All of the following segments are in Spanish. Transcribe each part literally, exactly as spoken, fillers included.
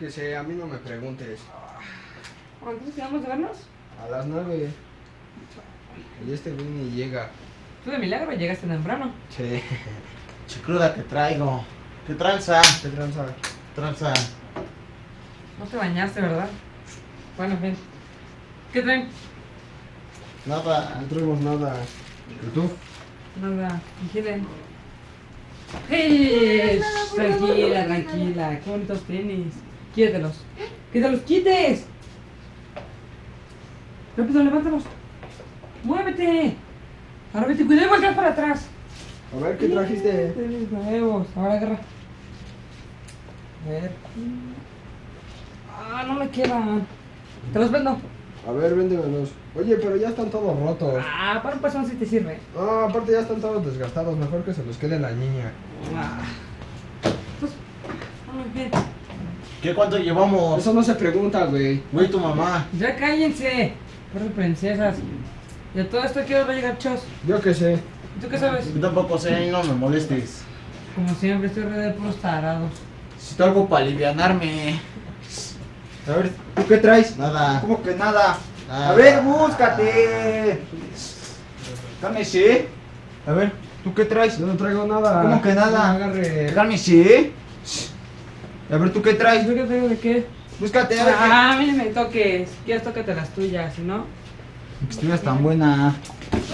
que sé, a mí no me preguntes. ¿Cuántos quedamos de vernos? A las nueve. Y este viene y llega. Tú de milagro llegaste temprano. Sí. Chicruda, te traigo. Te tranza. Te tranza. Tranza. No te bañaste, ¿verdad? Bueno, ven. ¿Qué traen? Nada, no traemos nada. ¿Y tú? Nada. Vigile. ¡Hey! Tranquila, tranquila. Qué bonitos tenis. Quítelos. ¡Que te los quites! Rápido, levántalos. ¡Muévete! Ahora vete, cuidado y voltea para atrás. A ver, ¿qué trajiste? Tenis nuevos. Ahora agarra. A ver. Ah, no me quedan. Te los vendo. A ver, véndemelos. Oye, pero ya están todos rotos. Ah, para un pasón sí te sirve. Ah, aparte ya están todos desgastados. Mejor que se los quede la niña. Ah. Pues, vamos bien. ¿Qué cuánto llevamos? Eso no se pregunta, güey. Güey, tu mamá. Ya cállense. Por princesas. Y a todo esto quiero llegar, Chos. Yo qué sé. ¿Tú qué sabes? Yo tampoco sé y no me molestes. Como siempre, estoy re de puros tarados. Necesito algo para alivianarme. A ver, ¿tú qué traes? Nada. ¿Cómo que nada? Nada. A ver, búscate. Cálmese. A ver, ¿tú qué traes? Yo no traigo nada. ¿Cómo que nada? No, agarre. Cálmese. A ver, ¿tú qué traes? ¿Yo qué traigo de qué? Búscate. A ver, ah, mí me toques. Si quieres, tócate las tuyas, si no. Que estuvieras tan buena.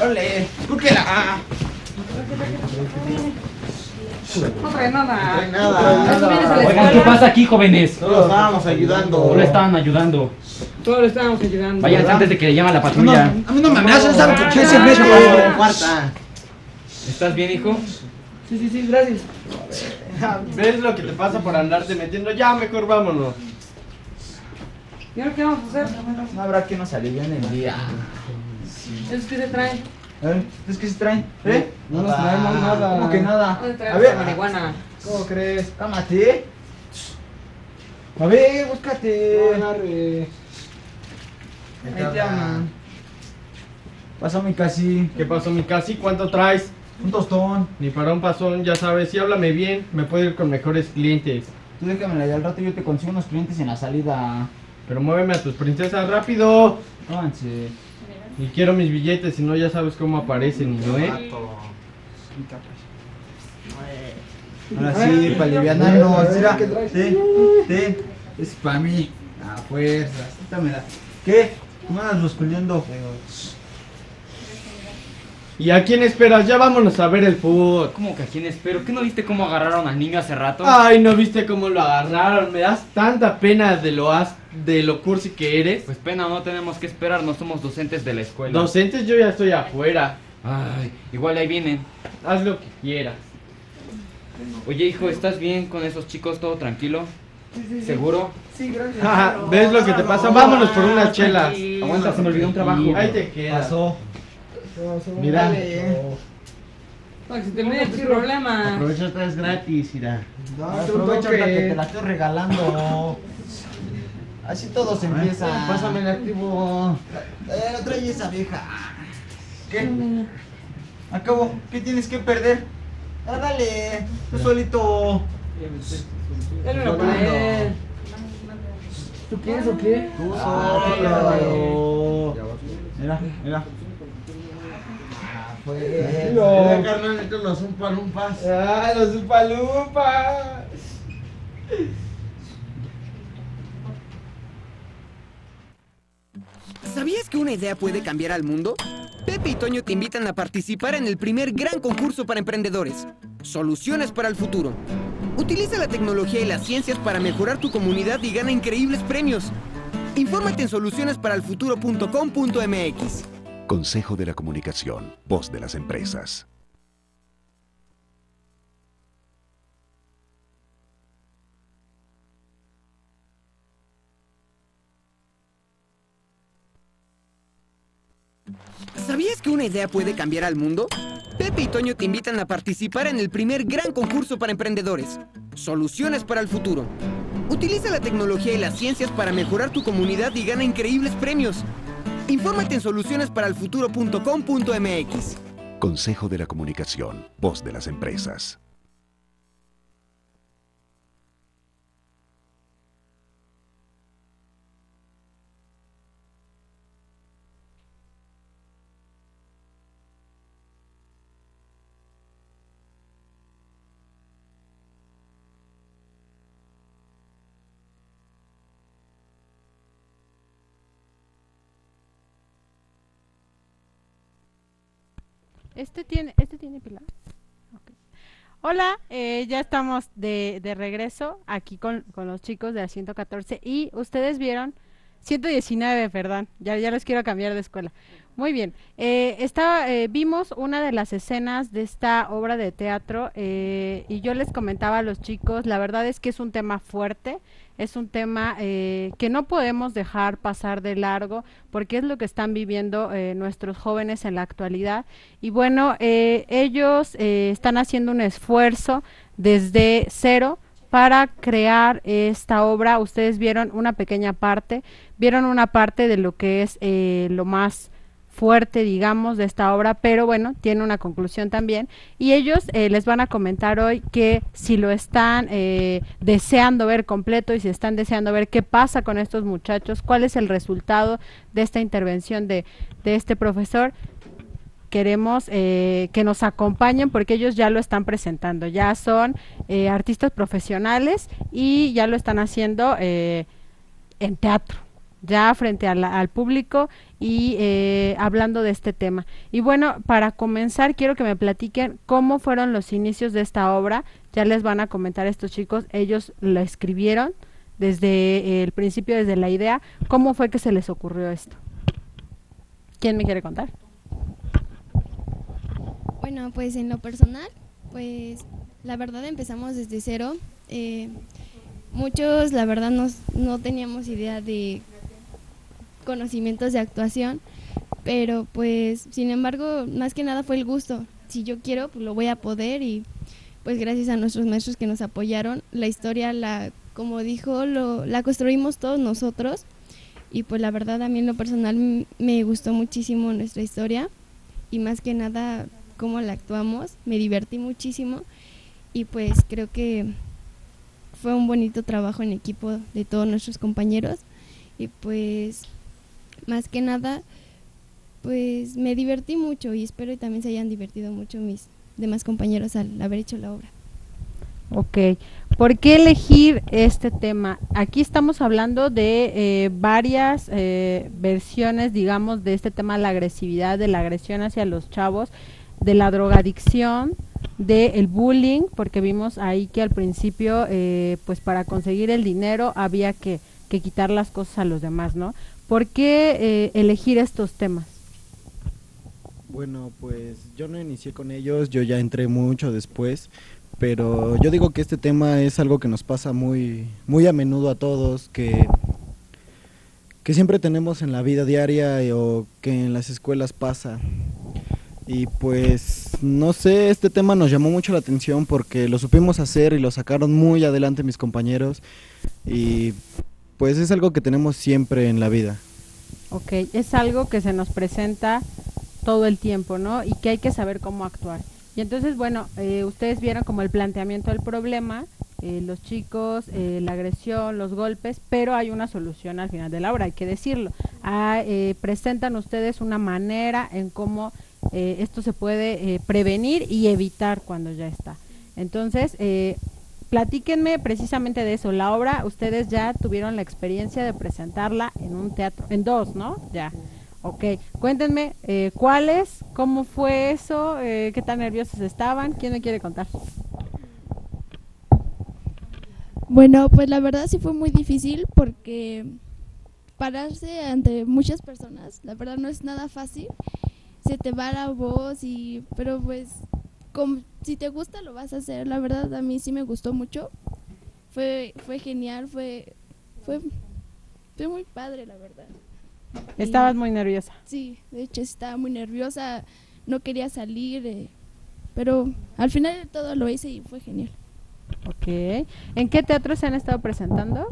¡Ole! ¡Cúquela! No trae nada. No trae nada. Oigan, ¿qué pasa aquí, jóvenes? No lo estábamos ayudando. No lo estaban ayudando. Todos lo estábamos ayudando. Vayan antes de que le llame a la patrulla. No, a mí no me amenazas, ¿sabes por qué? Siempre cuarta. ¿Estás bien, hijo? Sí, sí, sí, gracias. ¿Ves lo que te pasa por andarte metiendo? Ya, mejor vámonos. ¿Y ahora qué vamos a hacer? No habrá que nos alivian el día. ¿Es que se traen? ¿Eh? ¿Es que se traen? ¿Eh? No nos traemos nada. ¿Cómo que nada? A ver, marihuana. ¿Cómo crees? Cámate. A ver, búscate. Ahí te llaman. Pasó mi casi. ¿Qué pasó mi casi? ¿Cuánto traes? Un tostón. Ni para un pasón, ya sabes. Sí, háblame bien, me puedo ir con mejores clientes. Tú déjamela y al rato yo te consigo unos clientes en la salida. Pero muéveme a tus princesas, rápido. Avance. Y quiero mis billetes, si no ya sabes cómo aparecen, ¿no, eh? Ahora sí, para alivianarnos. Sí, sí. Es para mí. A fuerzas. ¿Qué? ¿Tú me andas buscando? ¿Y a quién esperas? Ya vámonos a ver el fútbol. ¿Cómo que a quién espero? ¿Qué no viste cómo agarraron al niño hace rato? Ay, ¿no viste cómo lo agarraron? Me das tanta pena de lo as... de lo cursi que eres. Pues pena no tenemos que esperar, no somos docentes de la escuela. ¿Docentes? Yo ya estoy afuera. Ay, igual ahí vienen. Haz lo que quieras. Oye, hijo, ¿estás bien con esos chicos? ¿Todo tranquilo? Sí, sí, sí. ¿Seguro? Sí, gracias. Ajá, ¿ves lo que te pasa? Vámonos por unas chelas. Aguanta, se me olvidó un trabajo. Ahí te quedas. Pasó. Mira, para que se te olvide tus problemas. Aprovecha, esta es gratis, mira. No, aprovecha que te la estoy regalando. Así todo se empieza. Pásame el activo. Eh, no trae esa vieja. ¿Qué? Acabo, ¿qué tienes que perder? Ah, dale, tú solito. Dale una pared. ¿Tú quieres o qué? Tú solo. Mira, mira. Pues, mira, carnal, estos los umpalumpas. Ah, los umpalumpas. ¿Sabías que una idea puede cambiar al mundo? Pepe y Toño te invitan a participar en el primer gran concurso para emprendedores, Soluciones para el Futuro. Utiliza la tecnología y las ciencias para mejorar tu comunidad y gana increíbles premios. Infórmate en soluciones para el futuro punto com punto m x. Consejo de la Comunicación, voz de las empresas. ¿Sabías que una idea puede cambiar al mundo? Pepe y Toño te invitan a participar en el primer gran concurso para emprendedores, Soluciones para el Futuro. Utiliza la tecnología y las ciencias para mejorar tu comunidad y gana increíbles premios. Infórmate en soluciones para el futuro punto com punto m x. Consejo de la Comunicación, voz de las empresas. Este tiene, este tiene pila. Okay. Hola, eh, ya estamos de, de regreso aquí con, con los chicos de la ciento catorce y ustedes vieron ciento diecinueve, perdón, ya, ya los quiero cambiar de escuela. Muy bien, eh, estaba, eh, vimos una de las escenas de esta obra de teatro eh, y yo les comentaba a los chicos, la verdad es que es un tema fuerte, es un tema eh, que no podemos dejar pasar de largo porque es lo que están viviendo eh, nuestros jóvenes en la actualidad y bueno, eh, ellos eh, están haciendo un esfuerzo desde cero para crear esta obra. Ustedes vieron una pequeña parte, vieron una parte de lo que es eh, lo más fuerte, digamos, de esta obra, pero bueno, tiene una conclusión también y ellos eh, les van a comentar hoy que si lo están eh, deseando ver completo y si están deseando ver qué pasa con estos muchachos, cuál es el resultado de esta intervención de, de este profesor. Queremos eh, que nos acompañen porque ellos ya lo están presentando, ya son eh, artistas profesionales y ya lo están haciendo eh, en teatro, ya frente a la, al público y eh, hablando de este tema. Y bueno, para comenzar quiero que me platiquen cómo fueron los inicios de esta obra, ya les van a comentar estos chicos, ellos lo escribieron desde eh, el principio, desde la idea, ¿cómo fue que se les ocurrió esto? ¿Quién me quiere contar? Bueno, pues en lo personal, pues la verdad empezamos desde cero. Eh, muchos, la verdad, nos, no teníamos idea de conocimientos de actuación, pero pues sin embargo, más que nada fue el gusto. Si yo quiero, pues lo voy a poder y pues gracias a nuestros maestros que nos apoyaron, la historia, la como dijo, lo, la construimos todos nosotros y pues la verdad a mí en lo personal me gustó muchísimo nuestra historia y más que nada cómo la actuamos, me divertí muchísimo y pues creo que fue un bonito trabajo en equipo de todos nuestros compañeros y pues más que nada pues me divertí mucho y espero que también se hayan divertido mucho mis demás compañeros al haber hecho la obra. Ok, ¿por qué elegir este tema? Aquí estamos hablando de eh, varias eh, versiones, digamos, de este tema de la agresividad, de la agresión hacia los chavos, de la drogadicción, del bullying, porque vimos ahí que al principio, eh, pues para conseguir el dinero había que, que quitar las cosas a los demás, ¿no? ¿Por qué eh, elegir estos temas? Bueno, pues yo no inicié con ellos, yo ya entré mucho después, pero yo digo que este tema es algo que nos pasa muy, muy a menudo a todos, que, que siempre tenemos en la vida diaria o que en las escuelas pasa. Y pues, no sé, este tema nos llamó mucho la atención porque lo supimos hacer y lo sacaron muy adelante mis compañeros y pues es algo que tenemos siempre en la vida. Ok, es algo que se nos presenta todo el tiempo, ¿no? Y que hay que saber cómo actuar. Y entonces, bueno, eh, ustedes vieron como el planteamiento del problema, eh, los chicos, eh, la agresión, los golpes, pero hay una solución al final de la obra, hay que decirlo. Ah, eh, presentan ustedes una manera en cómo Eh, esto se puede eh, prevenir y evitar cuando ya está. Entonces, eh, platíquenme precisamente de eso. La obra, ustedes ya tuvieron la experiencia de presentarla en un teatro, en dos, ¿no? Ya. Ok. Cuéntenme eh, cuáles, cómo fue eso, eh, qué tan nerviosos estaban. ¿Quién me quiere contar? Bueno, pues la verdad sí fue muy difícil porque pararse ante muchas personas, la verdad no es nada fácil. Se te va la voz, y pero pues con, si te gusta lo vas a hacer, la verdad a mí sí me gustó mucho, fue fue genial, fue fue, fue muy padre la verdad. ¿Estabas y, muy nerviosa? Sí, de hecho estaba muy nerviosa, no quería salir, eh, pero al final de todo lo hice y fue genial. Ok, ¿en qué teatro se han estado presentando?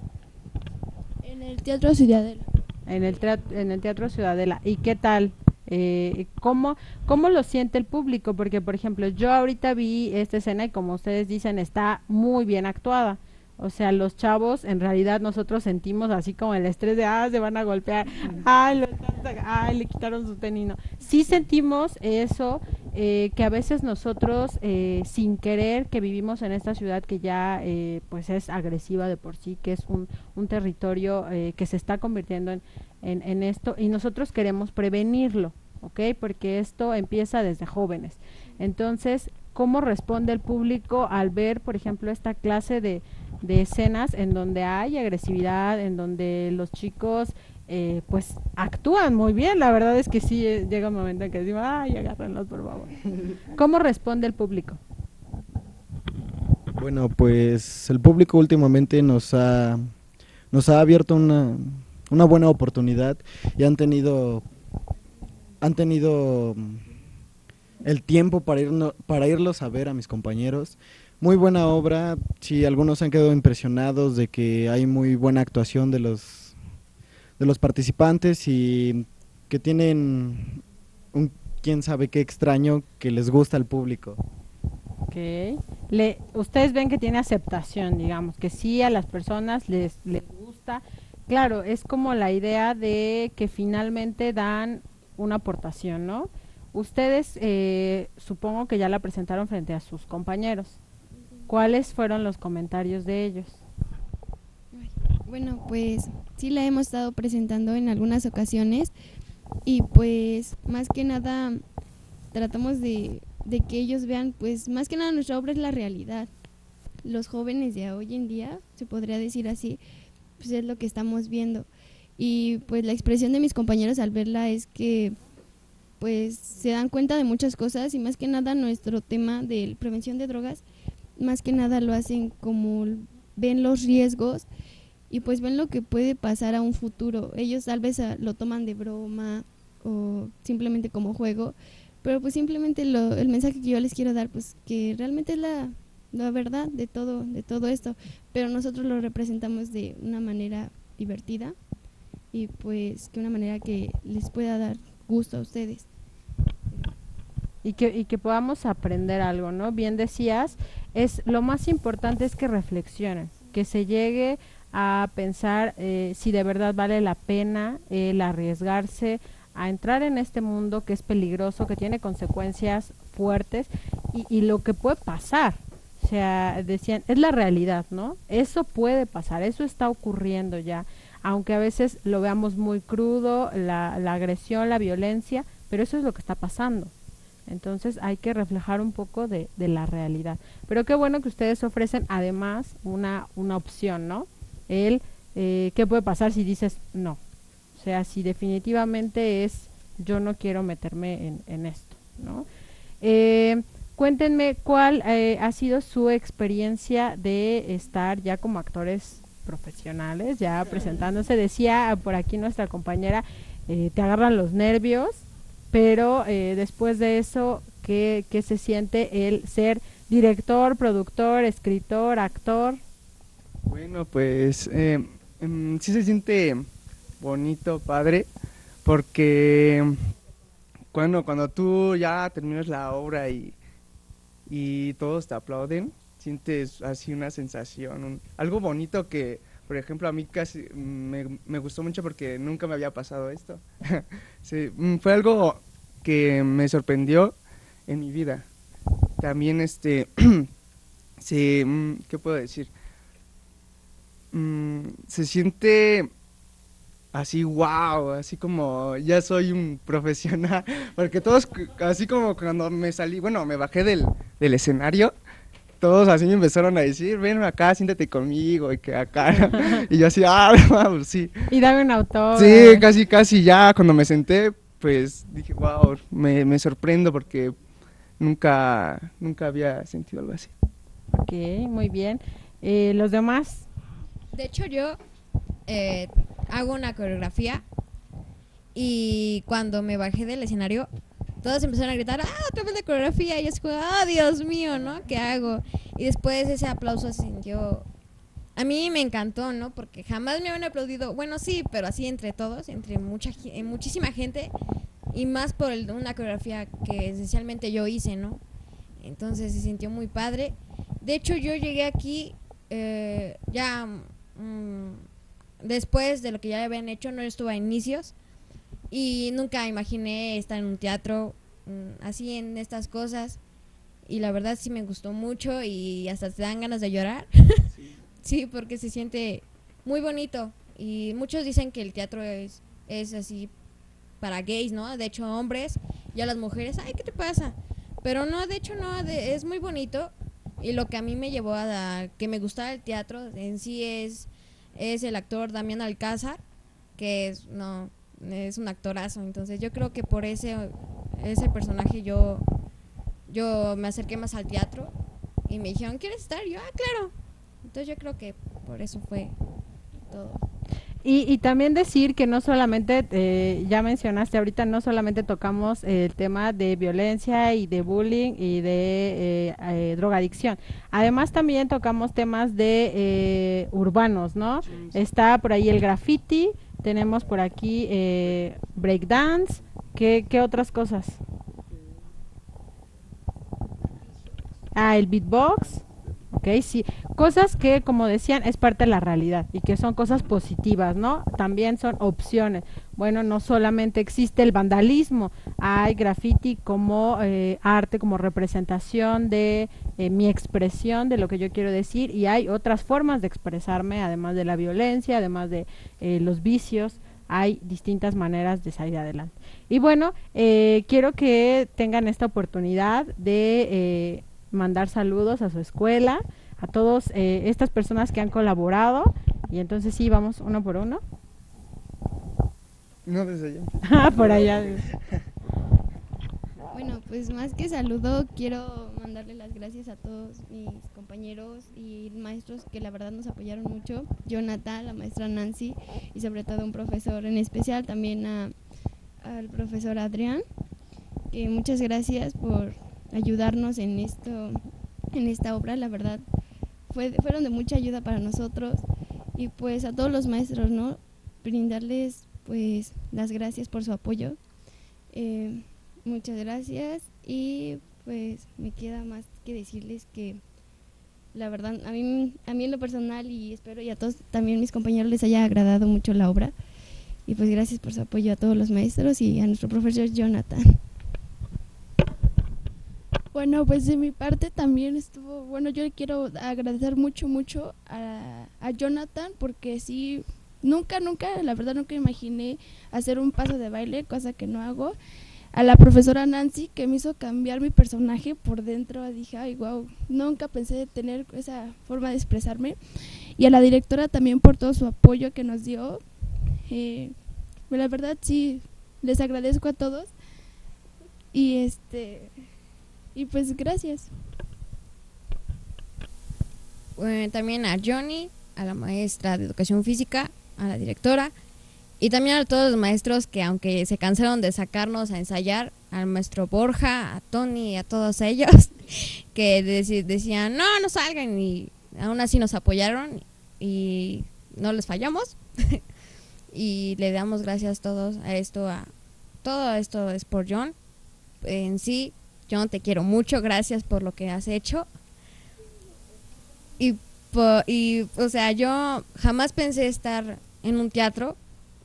En el Teatro Ciudadela. En el, en el Teatro Ciudadela, ¿y qué tal? Eh, ¿cómo, ¿Cómo lo siente el público? Porque, por ejemplo, yo ahorita vi esta escena y como ustedes dicen, está muy bien actuada. O sea, los chavos, en realidad nosotros sentimos así como el estrés de, ah, se van a golpear, ay, lo están, ay le quitaron su tenino. Sí sentimos eso, eh, que a veces nosotros, eh, sin querer, que vivimos en esta ciudad que ya eh, pues es agresiva de por sí, que es un, un territorio eh, que se está convirtiendo en, en, en esto, y nosotros queremos prevenirlo. ¿ok? Porque esto empieza desde jóvenes. Entonces, ¿cómo responde el público al ver, por ejemplo, esta clase de, de escenas en donde hay agresividad, en donde los chicos eh, pues actúan muy bien? La verdad es que sí, eh, llega un momento en que decimos, ay, agárrenlos, por favor. ¿Cómo responde el público? Bueno, pues el público últimamente nos ha, nos ha abierto una, una buena oportunidad y han tenido, han tenido el tiempo para, irnos, para irlos a ver a mis compañeros. Muy buena obra, sí, algunos han quedado impresionados de que hay muy buena actuación de los, de los participantes y que tienen un quién sabe qué extraño que les gusta al público. Okay. Le, ustedes ven que tiene aceptación, digamos, que sí a las personas les, les gusta. Claro, es como la idea de que finalmente dan una aportación, ¿no? Ustedes eh, supongo que ya la presentaron frente a sus compañeros. ¿Cuáles fueron los comentarios de ellos? Bueno, pues sí la hemos estado presentando en algunas ocasiones y pues más que nada tratamos de... de que ellos vean, pues más que nada nuestra obra es la realidad. Los jóvenes de hoy en día, se podría decir así, pues es lo que estamos viendo. Y pues la expresión de mis compañeros al verla es que pues se dan cuenta de muchas cosas y más que nada nuestro tema de prevención de drogas, más que nada lo hacen como ven los riesgos y pues ven lo que puede pasar a un futuro. Ellos tal vez lo toman de broma o simplemente como juego, pero pues simplemente lo, el mensaje que yo les quiero dar, pues que realmente es la, la verdad de todo, de todo esto, pero nosotros lo representamos de una manera divertida y pues que una manera que les pueda dar gusto a ustedes. Y que, y que podamos aprender algo, ¿no? Bien decías, es lo más importante es que reflexionen, que se llegue a pensar eh, si de verdad vale la pena el arriesgarse a entrar en este mundo que es peligroso, que tiene consecuencias fuertes y, y lo que puede pasar. O sea, decían, es la realidad, ¿no? Eso puede pasar, eso está ocurriendo ya, aunque a veces lo veamos muy crudo, la, la agresión, la violencia, pero eso es lo que está pasando. Entonces hay que reflejar un poco de, de la realidad. Pero qué bueno que ustedes ofrecen además una, una opción, ¿no? El, eh, ¿qué puede pasar si dices no? O sea, si definitivamente es, yo no quiero meterme en, en esto, ¿no? Eh, cuéntenme cuál eh, ha sido su experiencia de estar ya como actores profesionales, ya presentándose. Decía por aquí nuestra compañera, eh, te agarran los nervios, pero eh, después de eso, ¿qué, qué se siente el ser director, productor, escritor, actor? Bueno, pues eh, mm, sí se siente bonito, padre, porque cuando, cuando tú ya terminas la obra y, y todos te aplauden, sientes así una sensación, un, algo bonito que, por ejemplo, a mí casi me, me gustó mucho porque nunca me había pasado esto. Sí, fue algo que me sorprendió en mi vida. También, este, sí, ¿qué puedo decir? Mm, se siente así, wow, así como ya soy un profesional, porque todos, así como cuando me salí, bueno, me bajé del, del escenario, todos así me empezaron a decir, ven acá, siéntate conmigo, y que acá, y yo así, ah, vamos, sí. Y dame un autógrafo. Sí, casi, casi ya, cuando me senté, pues dije, wow, me, me sorprendo porque nunca, nunca había sentido algo así. Ok, muy bien. Eh, ¿Los demás? De hecho, yo Eh, hago una coreografía y cuando me bajé del escenario todos empezaron a gritar, ah, otra vez la coreografía, y yo así, ah, Dios mío, ¿no? ¿Qué hago? Y después ese aplauso se sintió, a mí me encantó, ¿no? Porque jamás me habían aplaudido, bueno, sí, pero así entre todos, entre mucha, eh, muchísima gente, y más por el, una coreografía que esencialmente yo hice, ¿no? Entonces se sintió muy padre. De hecho, yo llegué aquí eh, ya mmm, después de lo que ya habían hecho, no estuve a inicios y nunca imaginé estar en un teatro así, en estas cosas, y la verdad sí me gustó mucho y hasta te dan ganas de llorar. Sí, sí, porque se siente muy bonito y muchos dicen que el teatro es, es así para gays, ¿no? De hecho, hombres, y a las mujeres, ay, ¿qué te pasa? Pero no, de hecho no, de, es muy bonito, y lo que a mí me llevó a da, que me gustara el teatro en sí es, es el actor Damián Alcázar, que es, no, es un actorazo, entonces yo creo que por ese, ese personaje yo, yo me acerqué más al teatro, y me dijeron, ¿quieres estar? Y yo, ah, claro. Entonces yo creo que por eso fue todo. Y, y también decir que no solamente, eh, ya mencionaste ahorita, no solamente tocamos el tema de violencia y de bullying y de eh, eh, drogadicción. Además también tocamos temas de eh, urbanos, ¿no? Sí, sí. Está por ahí el graffiti, tenemos por aquí eh, breakdance, ¿qué, qué otras cosas? Ah, el beatbox. Okay, sí, cosas que, como decían, es parte de la realidad y que son cosas positivas, ¿no? También son opciones. Bueno, no solamente existe el vandalismo, hay graffiti como eh, arte, como representación de eh, mi expresión, de lo que yo quiero decir, y hay otras formas de expresarme, además de la violencia, además de eh, los vicios. Hay distintas maneras de salir adelante. Y bueno, eh, quiero que tengan esta oportunidad de... Eh, mandar saludos a su escuela, a todas eh, estas personas que han colaborado, y entonces sí, vamos uno por uno. No, desde allá. Ah, por allá. Bueno, pues más que saludo, quiero mandarle las gracias a todos mis compañeros y maestros que la verdad nos apoyaron mucho, Jonathan, la maestra Nancy, y sobre todo un profesor en especial, también a, al profesor Adrián, que muchas gracias por ayudarnos en esto, en esta obra, la verdad, fue, fueron de mucha ayuda para nosotros, y pues a todos los maestros, ¿no? Brindarles pues las gracias por su apoyo, eh, muchas gracias, y pues me queda más que decirles que la verdad, a mí, a mí en lo personal, y espero y a todos también mis compañeros les haya agradado mucho la obra, y pues gracias por su apoyo a todos los maestros y a nuestro profesor Jonathan. Bueno, pues de mi parte también estuvo, bueno, yo quiero agradecer mucho, mucho a, a Jonathan, porque sí, nunca, nunca, la verdad nunca imaginé hacer un paso de baile, cosa que no hago. A la profesora Nancy, que me hizo cambiar mi personaje por dentro, dije, ay, wow, nunca pensé tener esa forma de expresarme. Y a la directora también por todo su apoyo que nos dio. Eh, la verdad sí, les agradezco a todos. Y este... Y pues gracias. Bueno, también a Johnny, a la maestra de educación física, a la directora, y también a todos los maestros que, aunque se cansaron de sacarnos a ensayar, al maestro Borja, a Tony, a todos ellos, que dec decían, no, no salgan, y aún así nos apoyaron y no les fallamos. Y le damos gracias a todos a esto, a todo esto es por John en sí. John, te quiero mucho, gracias por lo que has hecho. Y, y, o sea, yo jamás pensé estar en un teatro,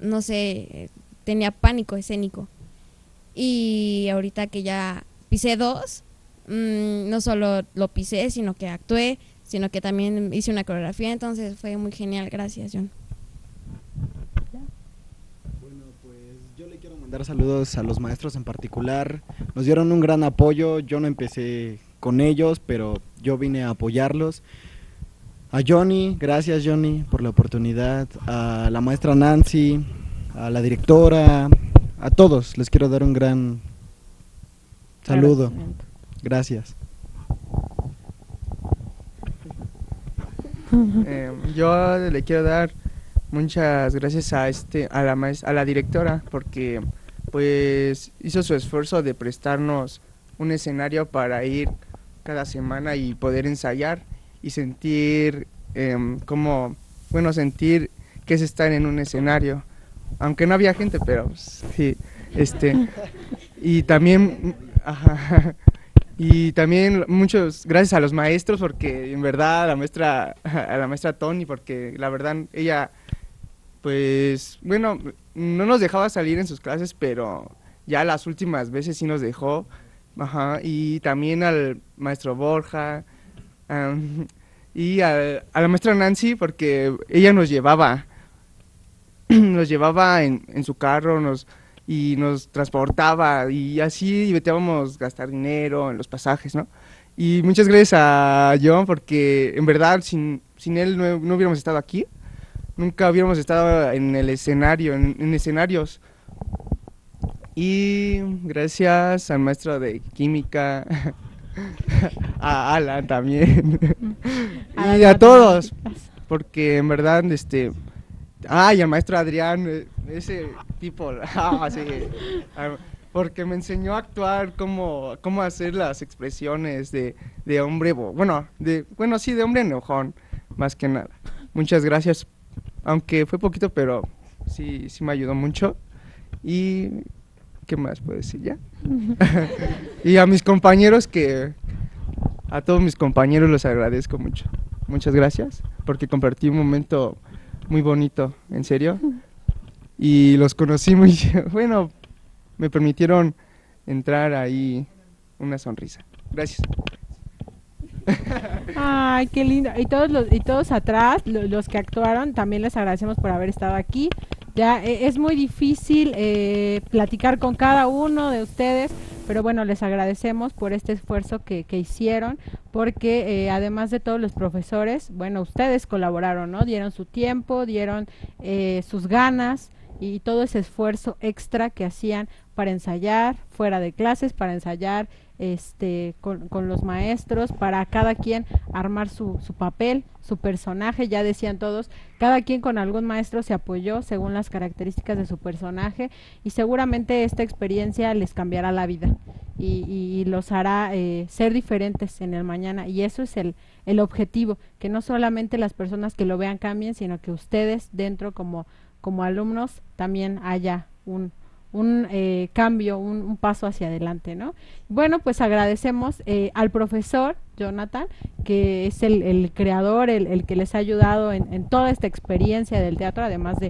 no sé, tenía pánico escénico. Y ahorita que ya pisé dos, mmm, no solo lo pisé, sino que actué, sino que también hice una coreografía, entonces fue muy genial, gracias, John. Dar saludos a los maestros en particular, nos dieron un gran apoyo, yo no empecé con ellos, pero yo vine a apoyarlos. A Johnny, gracias Johnny por la oportunidad, a la maestra Nancy, a la directora, a todos, les quiero dar un gran saludo, gracias. Eh, yo le quiero dar muchas gracias a este a la maestra, a la directora, porque pues hizo su esfuerzo de prestarnos un escenario para ir cada semana y poder ensayar y sentir eh, como, bueno, sentir que es estar en un escenario, aunque no había gente, pero sí, este, y también, ajá, y también muchas gracias a los maestros, porque en verdad a la maestra, a la maestra Tony, porque la verdad ella, pues, bueno, no nos dejaba salir en sus clases, pero ya las últimas veces sí nos dejó. Ajá, y también al maestro Borja, um, y al, a la maestra Nancy, porque ella nos llevaba, nos llevaba en, en su carro, nos y nos transportaba y así evitábamos gastar dinero en los pasajes, ¿no? Y muchas gracias a John porque en verdad sin, sin él no, no hubiéramos estado aquí, nunca hubiéramos estado en el escenario, en, en escenarios. Y gracias al maestro de química, a Alan también, y a todos, porque en verdad, este, ay, al maestro Adrián, ese tipo, ah, sí, porque me enseñó a actuar, cómo, cómo hacer las expresiones de, de hombre, bueno, de, bueno, sí, de hombre enojón, más que nada. Muchas gracias, aunque fue poquito, pero sí, sí me ayudó mucho. Y ¿qué más puedo decir ya? Y a mis compañeros que, a todos mis compañeros los agradezco mucho. Muchas gracias, porque compartí un momento muy bonito, en serio. Y los conocí muy, bueno, me permitieron entrar ahí una sonrisa. Gracias. Ay, qué lindo. Y todos, los, y todos atrás, los que actuaron, también les agradecemos por haber estado aquí. Ya, es muy difícil eh, platicar con cada uno de ustedes, pero bueno, les agradecemos por este esfuerzo que, que hicieron, porque eh, además de todos los profesores, bueno, ustedes colaboraron, ¿no? Dieron su tiempo, dieron eh, sus ganas y todo ese esfuerzo extra que hacían para ensayar fuera de clases, para ensayar este con, con los maestros, para cada quien armar su, su papel, su personaje. Ya decían todos, cada quien con algún maestro se apoyó según las características de su personaje, y seguramente esta experiencia les cambiará la vida y, y, y los hará eh, ser diferentes en el mañana, y eso es el, el objetivo, que no solamente las personas que lo vean cambien, sino que ustedes dentro como, como alumnos también haya un un eh, cambio, un, un paso hacia adelante, ¿no? Bueno, pues agradecemos eh, al profesor Jonathan, que es el, el creador, el, el que les ha ayudado en, en toda esta experiencia del teatro, además de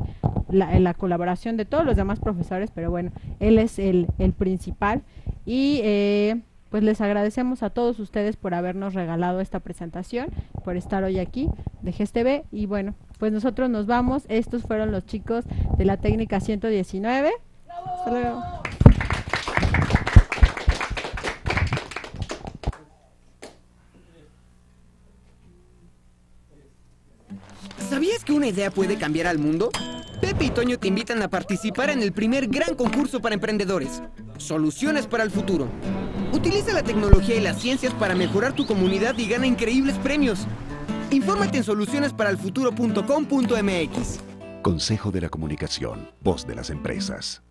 la, la colaboración de todos los demás profesores, pero bueno, él es el, el principal, y eh, pues les agradecemos a todos ustedes por habernos regalado esta presentación, por estar hoy aquí de G E S T V, y bueno, pues nosotros nos vamos. Estos fueron los chicos de la técnica ciento diecinueve. Hasta luego. ¿Sabías que una idea puede cambiar al mundo? Pepe y Toño te invitan a participar en el primer gran concurso para emprendedores, Soluciones para el Futuro. Utiliza la tecnología y las ciencias para mejorar tu comunidad y gana increíbles premios. Infórmate en soluciones para el futuro punto com punto m x. Consejo de la Comunicación, voz de las empresas.